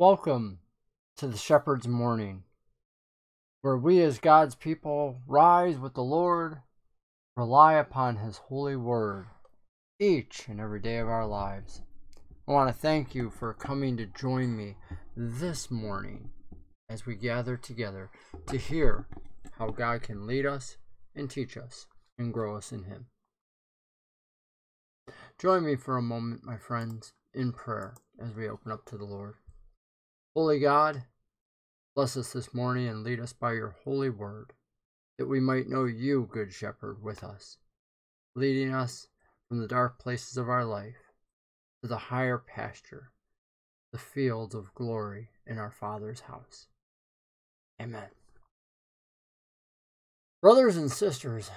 Welcome to the Shepherd's Morning, where we as God's people rise with the Lord, rely upon His holy word each and every day of our lives. I want to thank you for coming to join me this morning as we gather together to hear how God can lead us and teach us and grow us in Him. Join me for a moment, my friends, in prayer as we open up to the Lord. Holy God, bless us this morning and lead us by your holy word, that we might know you, Good Shepherd, with us, leading us from the dark places of our life to the higher pasture, the fields of glory in our Father's house. Amen. Brothers and sisters,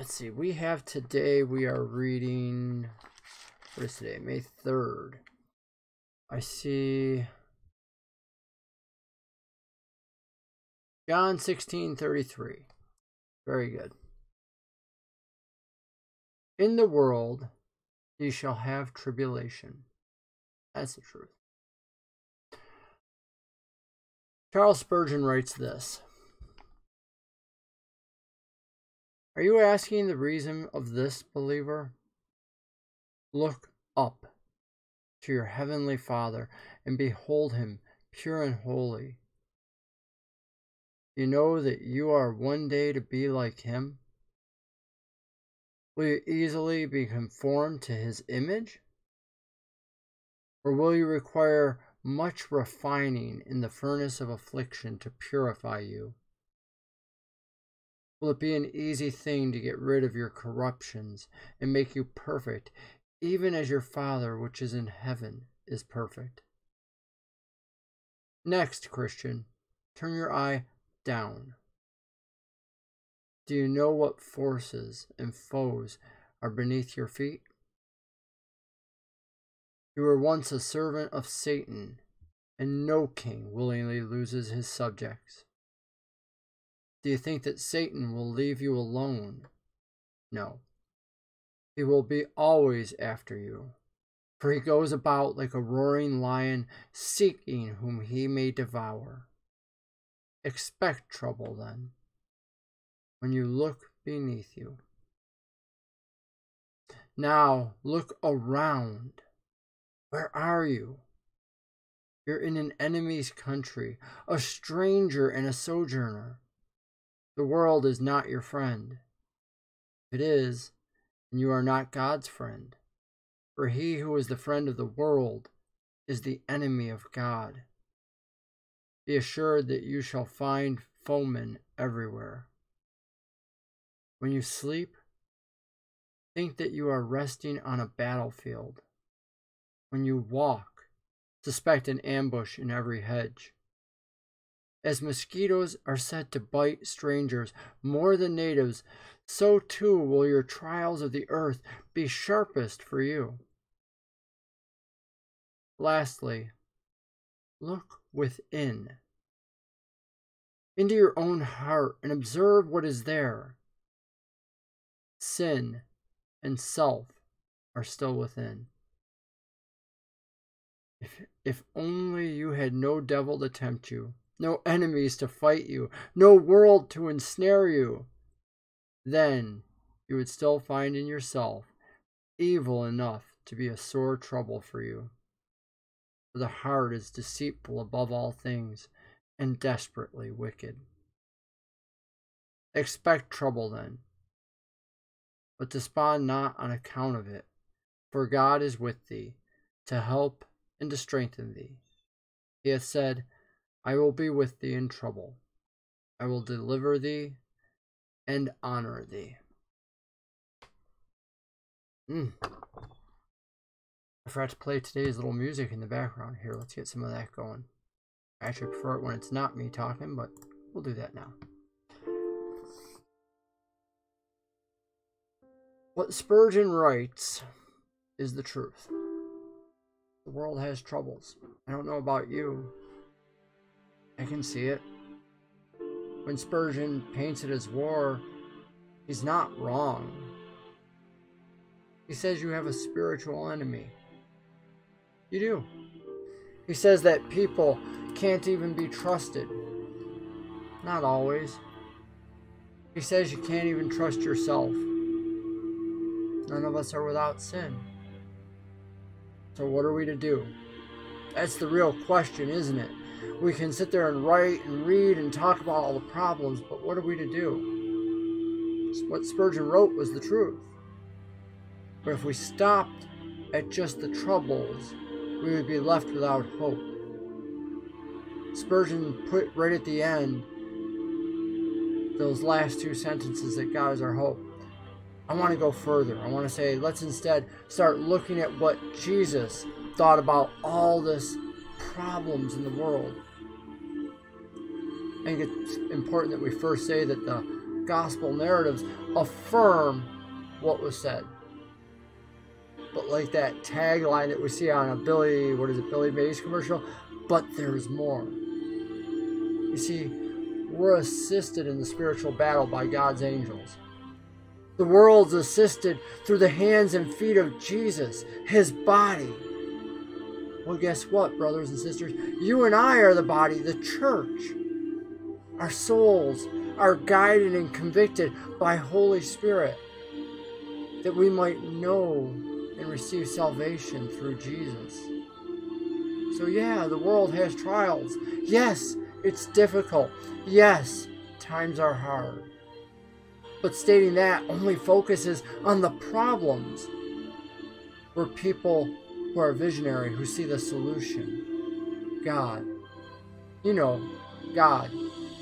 let's see, we have today, we are reading, what is today, May 3rd. I see John 16:33. Very good. In the world ye shall have tribulation. That's the truth. Charles Spurgeon writes this. Are you asking the reason of this, believer? Look up to your heavenly Father and behold Him pure and holy. You know that you are one day to be like Him. Will you easily be conformed to His image? Or will you require much refining in the furnace of affliction to purify you? Will it be an easy thing to get rid of your corruptions and make you perfect, even as your Father which is in heaven is perfect? Next, Christian, turn your eye down. Do you know what forces and foes are beneath your feet? You were once a servant of Satan, and no king willingly loses his subjects. Do you think that Satan will leave you alone? No. He will be always after you, for he goes about like a roaring lion, seeking whom he may devour. Expect trouble, then, when you look beneath you. Now look around. Where are you? You're in an enemy's country, a stranger and a sojourner. The world is not your friend. If it is, and you are not God's friend, for he who is the friend of the world is the enemy of God. Be assured that you shall find foemen everywhere. When you sleep, think that you are resting on a battlefield. When you walk, suspect an ambush in every hedge. As mosquitoes are said to bite strangers more than natives, so too will your trials of the earth be sharpest for you. Lastly, look within, into your own heart, and observe what is there. Sin and self are still within. If only you had no devil to tempt you, no enemies to fight you, no world to ensnare you, then you would still find in yourself evil enough to be a sore trouble for you. For the heart is deceitful above all things and desperately wicked. Expect trouble then, but despond not on account of it, for God is with thee to help and to strengthen thee. He hath said, I will be with thee in trouble. I will deliver thee and honor thee. I forgot to play today's little music in the background here. Let's get some of that going. I actually prefer it when it's not me talking, but we'll do that now. What Spurgeon writes is the truth. The world has troubles. I don't know about you. I can see it. When Spurgeon paints it as war, he's not wrong. He says you have a spiritual enemy. You do. He says that people can't even be trusted. Not always. He says you can't even trust yourself. None of us are without sin. So what are we to do? That's the real question, isn't it? We can sit there and write and read and talk about all the problems, but what are we to do? What Spurgeon wrote was the truth. But if we stopped at just the troubles, we would be left without hope. Spurgeon put right at the end those last two sentences that God is our hope. I want to go further. I want to say, let's instead start looking at what Jesus thought about all this problems in the world. I think it's important that we first say that the gospel narratives affirm what was said. But like that tagline that we see on a Billy Mays commercial, but there's more. You see, we're assisted in the spiritual battle by God's angels. The world's assisted through the hands and feet of Jesus, his body. Well, guess what, brothers and sisters? You and I are the body, the church. Our souls are guided and convicted by Holy Spirit, that we might know and receive salvation through Jesus. So yeah, the world has trials. Yes, it's difficult. Yes, times are hard. But stating that only focuses on the problems. We're people who are visionary, who see the solution. God. You know, God,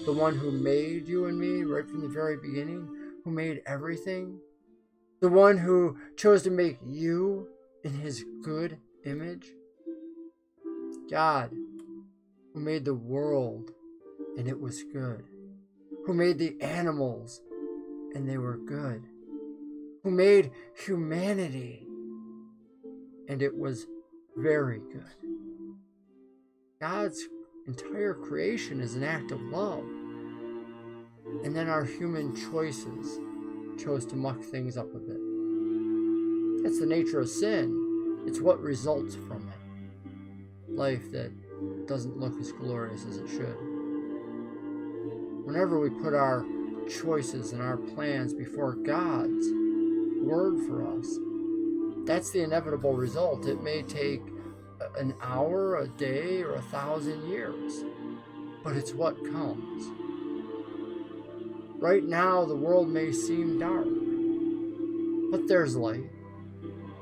the one who made you and me right from the very beginning, who made everything. The one who chose to make you in his good image. God, who made the world, and it was good. Who made the animals, and they were good. Who made humanity, and it was very good. God's entire creation is an act of love. And then our human choices chose to muck things up a bit. That's the nature of sin. It's what results from it. Life that doesn't look as glorious as it should. Whenever we put our choices and our plans before God's word for us, that's the inevitable result. It may take an hour, a day, or 1,000 years, but it's what comes. Right now, the world may seem dark, but there's light.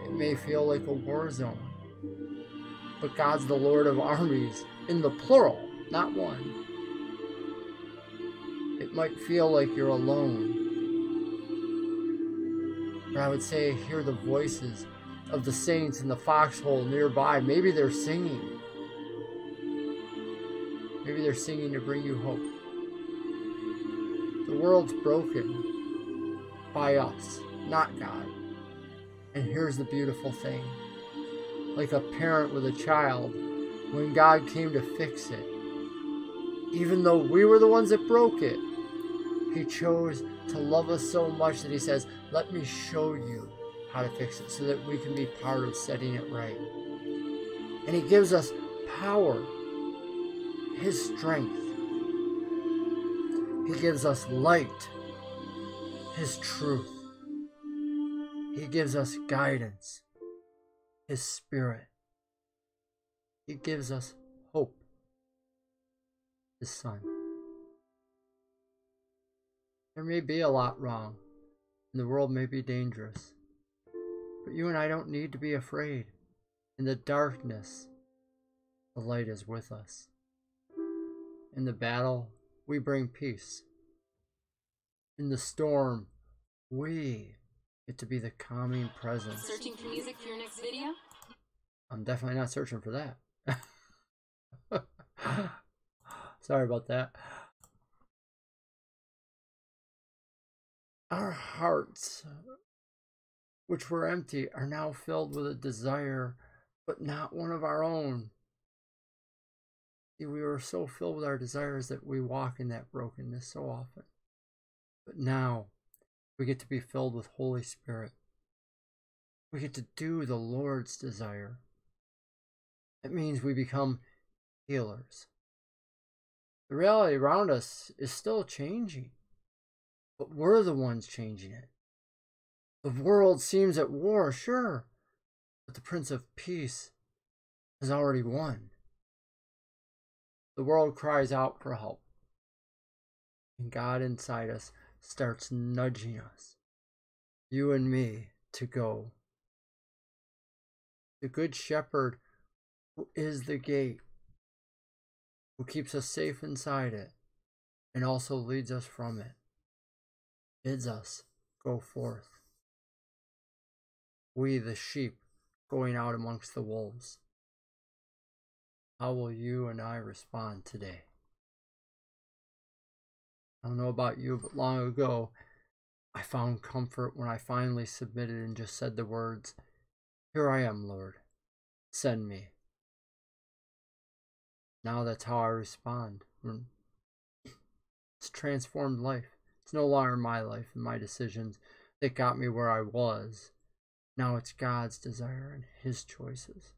It may feel like a war zone, but God's the Lord of armies, in the plural, not one. It might feel like you're alone, but I would say hear the voices of the saints in the foxhole nearby. Maybe they're singing. Maybe they're singing to bring you hope. The world's broken by us, not God. And here's the beautiful thing. Like a parent with a child, when God came to fix it, even though we were the ones that broke it, he chose to love us so much that he says, let me show you how to fix it so that we can be part of setting it right. And he gives us power, his strength. He gives us light, his truth. He gives us guidance, his spirit. He gives us hope, his son. There may be a lot wrong, and the world may be dangerous, but you and I don't need to be afraid. In the darkness, the light is with us. In the battle, we bring peace. In the storm, we get to be the calming presence. Searching for music for your next video? I'm definitely not searching for that. Sorry about that. Our hearts, which were empty, are now filled with a desire, but not one of our own. We were so filled with our desires that we walk in that brokenness so often. But now we get to be filled with Holy Spirit. We get to do the Lord's desire. That means we become healers. The reality around us is still changing, but we're the ones changing it. The world seems at war, sure, but the Prince of Peace has already won. The world cries out for help, and God inside us starts nudging us, you and me, to go. The Good Shepherd, who is the gate, who keeps us safe inside it, and also leads us from it, bids us go forth. We, the sheep, going out amongst the wolves. How will you and I respond today? I don't know about you, but long ago, I found comfort when I finally submitted and just said the words, "Here I am, Lord, send me." Now that's how I respond. It's transformed life. It's no longer my life and my decisions that got me where I was. Now it's God's desire and His choices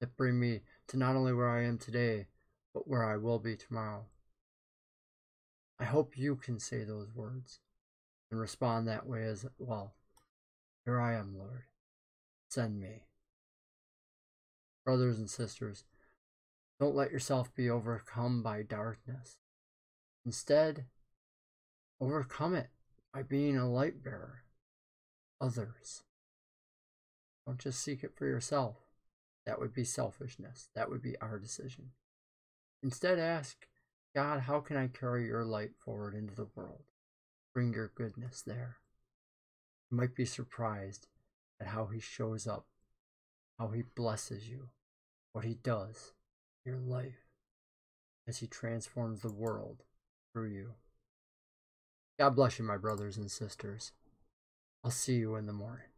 that bring me to not only where I am today, but where I will be tomorrow. I hope you can say those words and respond that way as well. Here I am, Lord. Send me. Brothers and sisters, don't let yourself be overcome by darkness. Instead, overcome it by being a light bearer. Others. Don't just seek it for yourself. That would be selfishness. That would be our decision. Instead, ask God, how can I carry your light forward into the world? Bring your goodness there. You might be surprised at how He shows up, how He blesses you, what He does in your life as He transforms the world through you. God bless you, my brothers and sisters. I'll see you in the morning.